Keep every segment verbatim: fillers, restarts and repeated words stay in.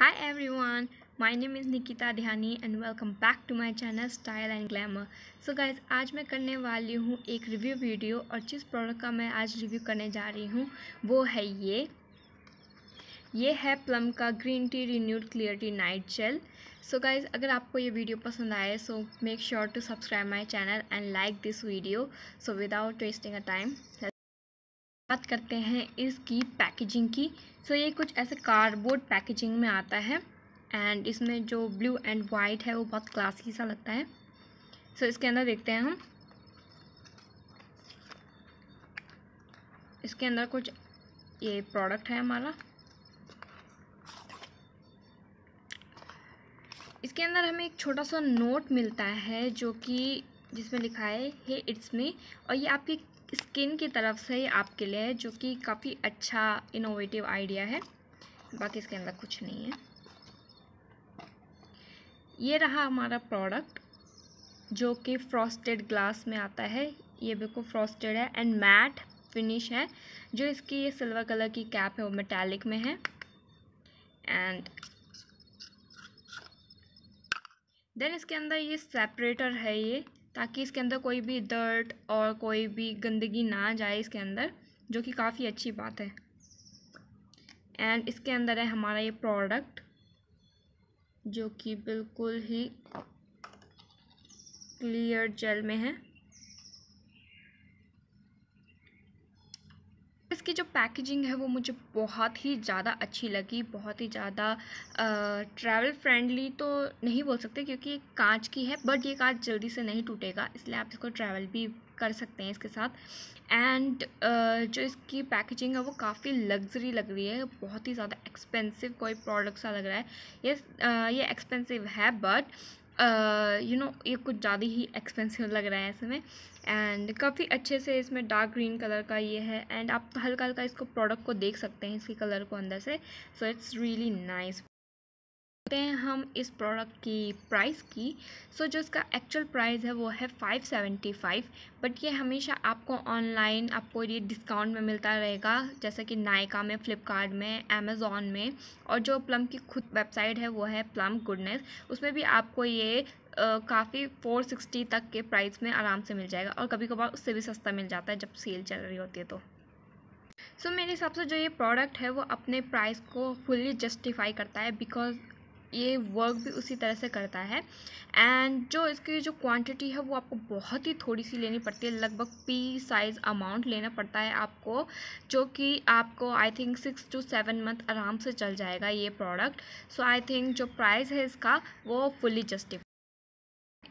Hi everyone, my name is Nikita Dhyani and welcome back to my channel Style and Glamour. So guys, आज मैं करने वाली हूँ एक रिव्यू वीडियो और जिस प्रोडक्ट का मैं आज रिव्यू करने जा रही हूँ वो है ये ये है प्लम का green tea renewed clarity night gel. So guys, अगर आपको ये वीडियो पसंद आए so make sure to subscribe my channel and like this video. So without wasting a time बात करते हैं इसकी पैकेजिंग की. सो so, ये कुछ ऐसे कार्डबोर्ड पैकेजिंग में आता है एंड इसमें जो ब्लू एंड वाइट है वो बहुत क्लासी सा लगता है. सो so, इसके अंदर देखते हैं हम. इसके अंदर कुछ ये प्रोडक्ट है हमारा. इसके अंदर हमें एक छोटा सा नोट मिलता है जो कि जिसमें लिखा है हे इट्स मी, और ये आपकी स्किन की तरफ से आपके लिए है जो कि काफ़ी अच्छा इनोवेटिव आइडिया है. बाकी इसके अंदर कुछ नहीं है. ये रहा हमारा प्रोडक्ट जो कि फ्रॉस्टेड ग्लास में आता है. ये बिल्कुल फ्रॉस्टेड है एंड मैट फिनिश है. जो इसकी ये सिल्वर कलर की कैप है वो मेटालिक में है. एंड देन इसके अंदर ये सेपरेटर है ये ताकि इसके अंदर कोई भी डर्ट और कोई भी गंदगी ना जाए इसके अंदर, जो कि काफ़ी अच्छी बात है. एंड इसके अंदर है हमारा ये प्रोडक्ट जो कि बिल्कुल ही क्लियर जेल में है. इसकी जो पैकेजिंग है वो मुझे बहुत ही ज़्यादा अच्छी लगी. बहुत ही ज़्यादा ट्रैवल फ्रेंडली तो नहीं बोल सकते क्योंकि ये कांच की है, बट ये कांच जल्दी से नहीं टूटेगा इसलिए आप इसको ट्रैवल भी कर सकते हैं इसके साथ. एंड uh, जो इसकी पैकेजिंग है वो काफ़ी लग्जरी लग रही है. बहुत ही ज़्यादा एक्सपेंसिव कोई प्रोडक्ट सा लग रहा है. ये uh, ये एक्सपेंसिव है बट यू नो ये कुछ ज़्यादा ही एक्सपेंसिव लग रहा है इसमें. एंड काफ़ी अच्छे से इसमें डार्क ग्रीन कलर का ये है एंड आप हल्का हल्का इसको प्रोडक्ट को देख सकते हैं इसके कलर को अंदर से. So it's really nice. देखते हैं हम इस प्रोडक्ट की प्राइस की. सो so, जो इसका एक्चुअल प्राइस है वो है फाइव सेवेंटी फाइव, बट ये हमेशा आपको ऑनलाइन आपको ये डिस्काउंट में मिलता रहेगा जैसे कि नायका में, फ्लिपकार्ट में, अमेज़ॉन में, और जो प्लम की खुद वेबसाइट है वो है प्लम गुडनेस. उसमें भी आपको ये काफ़ी फोर सिक्सटी तक के प्राइस में आराम से मिल जाएगा और कभी कभार उससे भी सस्ता मिल जाता है जब सेल चल रही होती है. तो सो so, मेरे हिसाब से जो ये प्रोडक्ट है वो अपने प्राइस को फुल्ली जस्टिफाई करता है बिकॉज ये वर्क भी उसी तरह से करता है. एंड जो इसकी जो क्वांटिटी है वो आपको बहुत ही थोड़ी सी लेनी पड़ती है. लगभग पी साइज़ अमाउंट लेना पड़ता है आपको, जो कि आपको I think six to seven month आराम से चल जाएगा ये प्रोडक्ट. सो आई थिंक जो प्राइस है इसका वो फुली जस्टिफाइड.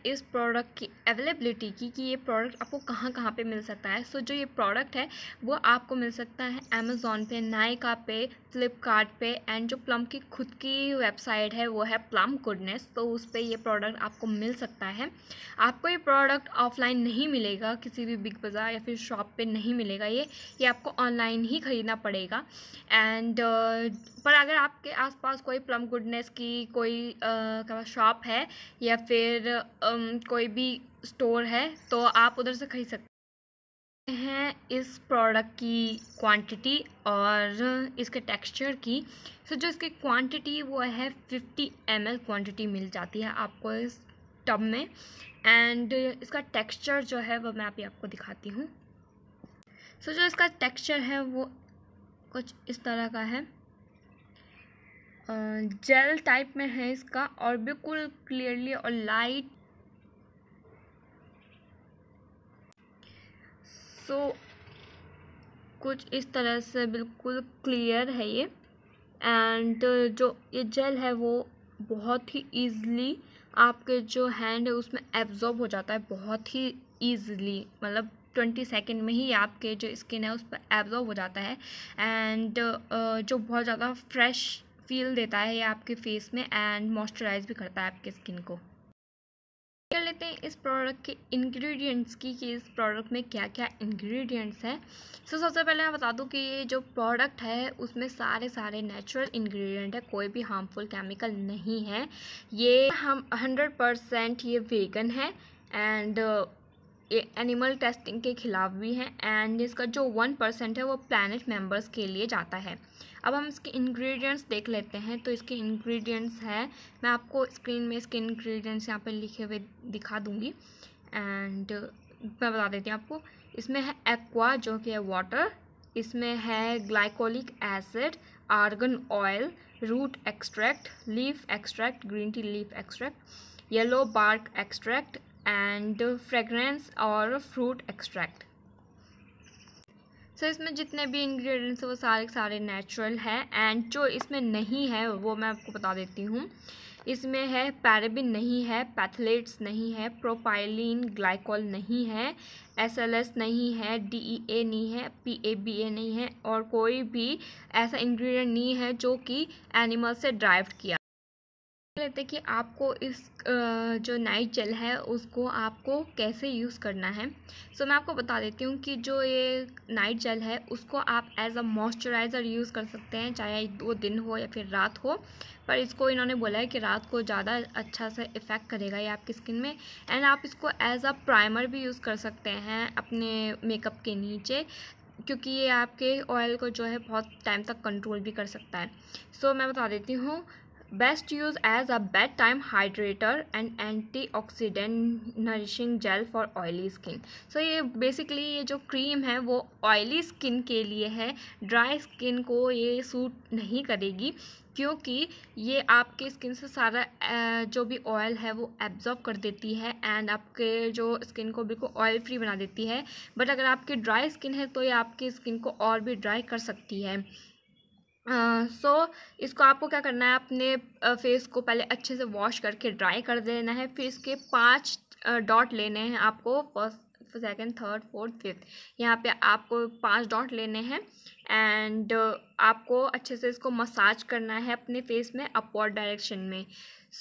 इस प्रोडक्ट की अवेलेबिलिटी की कि ये प्रोडक्ट आपको कहाँ कहाँ पे मिल सकता है. सो so, जो ये प्रोडक्ट है वो आपको मिल सकता है अमेज़ॉन पे, नायका पे, फ्लिपकार्ट पे, एंड जो प्लम की खुद की वेबसाइट है वो है प्लम गुडनेस. तो उस पर ये प्रोडक्ट आपको मिल सकता है. आपको ये प्रोडक्ट ऑफलाइन नहीं मिलेगा किसी भी बिग बाज़ार या फिर शॉप पर नहीं मिलेगा. ये ये आपको ऑनलाइन ही ख़रीदना पड़ेगा. एंड uh, पर अगर आपके आसपास कोई प्लम गुडनेस की कोई uh, शॉप है या फिर uh, कोई भी स्टोर है तो आप उधर से खरीद सकते हैं इस प्रोडक्ट की क्वांटिटी और इसके टेक्सचर की. सो जो इसकी क्वांटिटी वो है फिफ्टी एम एल क्वांटिटी मिल जाती है आपको इस टब में. एंड इसका टेक्सचर जो है वो मैं अभी आपको दिखाती हूँ. सो जो इसका टेक्सचर है वो कुछ इस तरह का है, जेल टाइप में है इसका और बिल्कुल क्लियरली और लाइट. सो so, कुछ इस तरह से बिल्कुल क्लियर है ये. एंड जो ये जेल है वो बहुत ही ईज़िली आपके जो हैंड है उसमें एब्जॉर्ब हो जाता है. बहुत ही ईज़िली मतलब ट्वेंटी सेकेंड में ही आपके जो स्किन है उस पर एब्जॉर्ब हो जाता है. एंड जो बहुत ज़्यादा फ्रेश फील देता है ये आपके फेस में एंड मॉइस्चराइज भी करता है आपके स्किन को. कर लेते हैं इस प्रोडक्ट के इंग्रेडिएंट्स की कि इस प्रोडक्ट में क्या क्या इंग्रेडिएंट्स हैं. सो so, सबसे पहले मैं बता दूं कि ये जो प्रोडक्ट है उसमें सारे सारे नेचुरल इंग्रेडिएंट है. कोई भी हार्मफुल केमिकल नहीं है. ये हम हंड्रेड परसेंट ये वेगन है एंड ये एनिमल टेस्टिंग के खिलाफ भी है. एंड इसका जो वन परसेंट है वो प्लैनेट मेंबर्स के लिए जाता है. अब हम इसके इंग्रेडिएंट्स देख लेते हैं। तो इसके इंग्रेडिएंट्स हैं, मैं आपको स्क्रीन में इसके इंग्रेडिएंट्स यहाँ पे लिखे हुए दिखा दूँगी एंड मैं बता देती हूँ आपको। इसमें है एक्वा जो कि है वाटर, इसमें है glycolic acid, argan oil, root extract, leaf extract, green tea leaf extract, yellow bark extract and fragrance और फ्रूट एक्सट्रैक्ट। सो so, इसमें जितने भी इंग्रेडिएंट्स हैं वो सारे सारे नेचुरल हैं। एंड जो इसमें नहीं है वो मैं आपको बता देती हूँ। इसमें है पैराबिन नहीं है, पैथलेट्स नहीं है, प्रोपाइलिन ग्लाइकॉल नहीं है, एसएलएस नहीं है, डीईए नहीं है, पीएबीए नहीं है और कोई भी ऐसा इंग्रेडिएंट नहीं है जो कि एनिमल से ड्राइव्ड किया। लेते कि आपको इस जो नाइट जेल है उसको आपको कैसे यूज़ करना है। सो so, मैं आपको बता देती हूँ कि जो ये नाइट जेल है उसको आप एज अ मॉइस्चराइज़र यूज़ कर सकते हैं, चाहे वो दिन हो या फिर रात हो। पर इसको इन्होंने बोला है कि रात को ज़्यादा अच्छा से इफ़ेक्ट करेगा ये आपकी स्किन में। एंड आप इसको एज अ प्राइमर भी यूज़ कर सकते हैं अपने मेकअप के नीचे, क्योंकि ये आपके ऑयल को जो है बहुत टाइम तक कंट्रोल भी कर सकता है। सो so, मैं बता देती हूँ, best use as a bedtime hydrator and antioxidant nourishing gel for oily skin. So ये बेसिकली ये जो क्रीम है वो ऑयली स्किन के लिए है, ड्राई स्किन को ये सूट नहीं करेगी क्योंकि ये आपके स्किन से सारा जो भी ऑयल है वो एब्जॉर्ब कर देती है एंड आपके जो स्किन को बिल्कुल ऑयल फ्री बना देती है। बट अगर आपकी ड्राई स्किन है तो ये आपकी स्किन को और भी ड्राई कर सकती है। सो uh, so, इसको आपको क्या करना है, अपने फेस को पहले अच्छे से वॉश करके ड्राई कर देना है। फिर इसके पांच डॉट लेने हैं आपको, first second third fourth fifth, यहाँ पे आपको पांच डॉट लेने हैं एंड आपको अच्छे से इसको मसाज करना है अपने फेस में अपवर्ड डायरेक्शन में।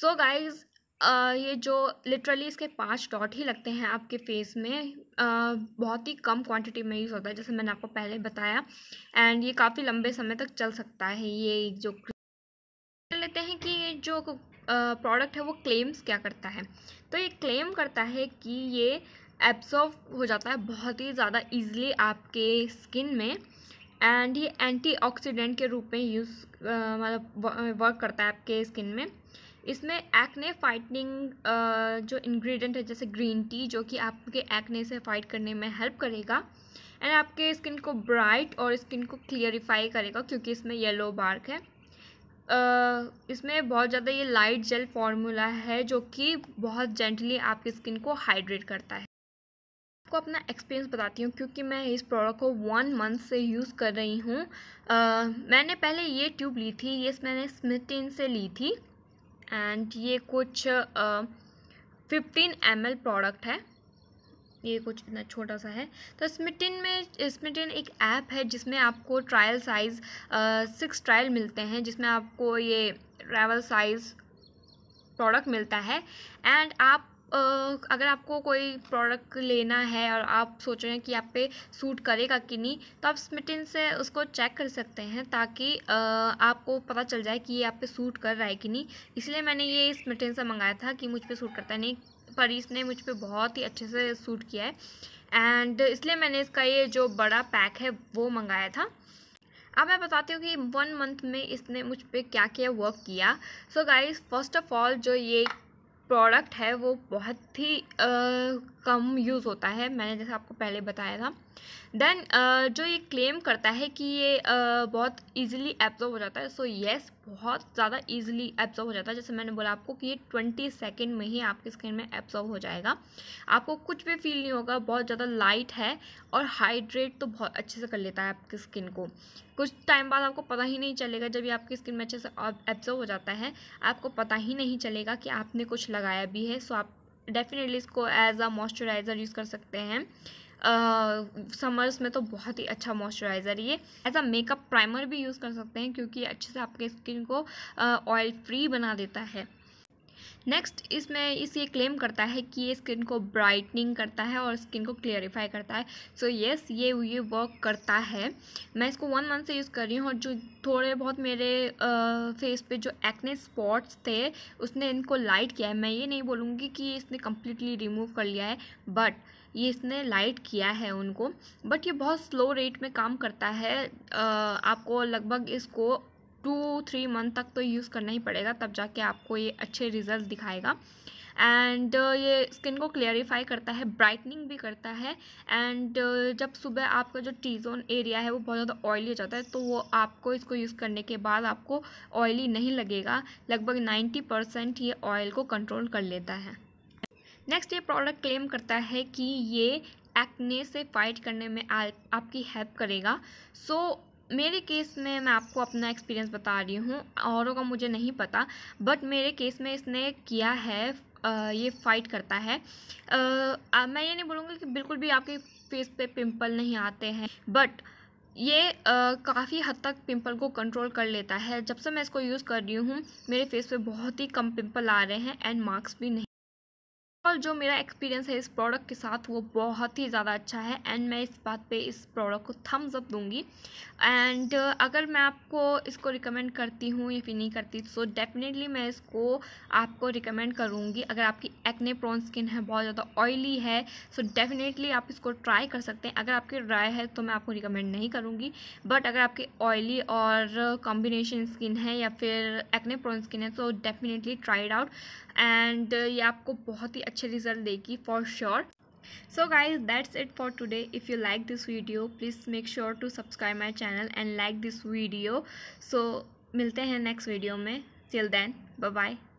सो so, गाइज Uh, ये जो लिटरली इसके पांच डॉट ही लगते हैं आपके फेस में, uh, बहुत ही कम क्वांटिटी में यूज़ होता है जैसे मैंने आपको पहले बताया। एंड ये काफ़ी लंबे समय तक चल सकता है। ये जो लेते हैं कि ये जो प्रोडक्ट uh, है वो क्लेम्स क्या करता है, तो ये क्लेम करता है कि ये एब्सॉर्ब हो जाता है बहुत ही ज़्यादा ईजिली आपके स्किन में एंड ये एंटीऑक्सीडेंट के रूप में यूज़ मतलब वर्क करता है आपके स्किन में। इसमें एक्ने फाइटनिंग जो इंग्रेडिएंट है जैसे ग्रीन टी, जो कि आपके एक्ने से फाइट करने में हेल्प करेगा एंड आपके स्किन को ब्राइट और स्किन को क्लियरिफाई करेगा क्योंकि इसमें येलो बार्क है। uh, इसमें बहुत ज़्यादा ये लाइट जेल फॉर्मूला है जो कि बहुत जेंटली आपकी स्किन को हाइड्रेट करता है। आपको अपना एक्सपीरियंस बताती हूँ क्योंकि मैं इस प्रोडक्ट को वन मंथ से यूज़ कर रही हूँ। uh, मैंने पहले ये ट्यूब ली थी, ये मैंने स्मिटन से ली थी एंड ये कुछ फिफ्टीन एम एल प्रोडक्ट है, ये कुछ इतना छोटा सा है। तो स्मिटन में स्मिटन एक ऐप है जिसमें आपको ट्रायल साइज़ सिक्स ट्रायल मिलते हैं, जिसमें आपको ये ट्रैवल साइज़ प्रोडक्ट मिलता है। एंड आप Uh, अगर आपको कोई प्रोडक्ट लेना है और आप सोच रहे हैं कि आप पे सूट करेगा कि नहीं, तो आप स्मिटन से उसको चेक कर सकते हैं ताकि uh, आपको पता चल जाए कि ये आप पे सूट कर रहा है कि नहीं। इसलिए मैंने ये स्मिटन से मंगाया था कि मुझ पे सूट करता है नहीं, पर इसने मुझ पे बहुत ही अच्छे से सूट किया है एंड इसलिए मैंने इसका ये जो बड़ा पैक है वो मंगाया था। अब मैं बताती हूँ कि वन मंथ में इसने मुझ पर क्या क्या वर्क किया। So guys, first of all जो ये प्रोडक्ट है वो बहुत ही आ, कम यूज़ होता है, मैंने जैसे आपको पहले बताया था। देन आ, जो ये क्लेम करता है कि ये आ, बहुत इजीली एब्जॉर्ब हो जाता है। सो so, येस yes, बहुत ज़्यादा इजीली एब्जॉर्ब हो जाता है। जैसे मैंने बोला आपको कि ये ट्वेंटी सेकेंड में ही आपकी स्किन में एब्जॉर्ब हो जाएगा, आपको कुछ भी फील नहीं होगा। बहुत ज़्यादा लाइट है और हाइड्रेट तो बहुत अच्छे से कर लेता है आपकी स्किन को। कुछ टाइम बाद आपको पता ही नहीं चलेगा, जब ये आपकी स्किन में अच्छे से एब्जॉर्ब हो जाता है आपको पता ही नहीं चलेगा कि आपने कुछ लगाया भी है। सो so, आप डेफिनेटली इसको एज अ मॉइस्चराइज़र यूज़ कर सकते हैं। समर्स uh, में तो बहुत ही अच्छा मॉइस्चराइज़र, ये एज अ मेकअप प्राइमर भी यूज़ कर सकते हैं क्योंकि ये अच्छे से आपके स्किन को ऑयल uh, फ्री बना देता है। नेक्स्ट इसमें इस ये क्लेम करता है कि ये स्किन को ब्राइटनिंग करता है और स्किन को क्लियरिफाई करता है। सो so, येस yes, ये ये वर्क करता है। मैं इसको वन मंथ से यूज़ कर रही हूँ और जो थोड़े बहुत मेरे आ, फेस पे जो एक्ने स्पॉट्स थे उसने इनको लाइट किया है। मैं ये नहीं बोलूँगी कि इसने कम्प्लीटली रिमूव कर लिया है, बट ये इसने लाइट किया है उनको, बट ये बहुत स्लो रेट में काम करता है। आपको लगभग इसको टू थ्री मंथ तक तो यूज़ करना ही पड़ेगा, तब जाके आपको ये अच्छे रिजल्ट दिखाएगा। एंड ये स्किन को क्लियरिफाई करता है, ब्राइटनिंग भी करता है। एंड जब सुबह आपका जो टी जोन एरिया है वो बहुत ज़्यादा ऑयली हो जाता है, तो वो आपको इसको यूज़ करने के बाद आपको ऑयली नहीं लगेगा। लगभग नाइन्टी परसेंट ये ऑयल को कंट्रोल कर लेता है। नेक्स्ट, ये प्रोडक्ट क्लेम करता है कि ये एक्ने से फाइट करने में आ, आपकी हेल्प करेगा। सो so, मेरे केस में मैं आपको अपना एक्सपीरियंस बता रही हूँ, औरों का मुझे नहीं पता, बट मेरे केस में इसने किया है। आ, ये फ़ाइट करता है। आ, आ, मैं ये नहीं बोलूँगी कि बिल्कुल भी आपके फेस पे पिंपल नहीं आते हैं, बट ये काफ़ी हद तक पिंपल को कंट्रोल कर लेता है। जब से मैं इसको यूज़ कर रही हूँ मेरे फेस पे बहुत ही कम पिंपल आ रहे हैं एंड मार्क्स भी नहीं। और जो मेरा एक्सपीरियंस है इस प्रोडक्ट के साथ वो बहुत ही ज़्यादा अच्छा है एंड मैं इस बात पे इस प्रोडक्ट को थम्स अप दूंगी। एंड अगर मैं आपको इसको रिकमेंड करती हूँ या फिर नहीं करती, सो so डेफिनेटली मैं इसको आपको रिकमेंड करूँगी। अगर आपकी एक्ने प्रोन स्किन है, बहुत ज़्यादा ऑयली है, सो so डेफिनेटली आप इसको ट्राई कर सकते हैं। अगर आपकी ड्राई है तो मैं आपको रिकमेंड नहीं करूँगी, बट अगर आपकी ऑयली और कॉम्बिनेशन स्किन है या फिर एक्ने प्रोन स्किन है तो definitely try it out and ये आपको बहुत ही अच्छे रिजल्ट देगी for sure. So guys, that's it for today. If you like this video please make sure to subscribe my channel and like this video. So मिलते हैं next video में। Till then, bye bye.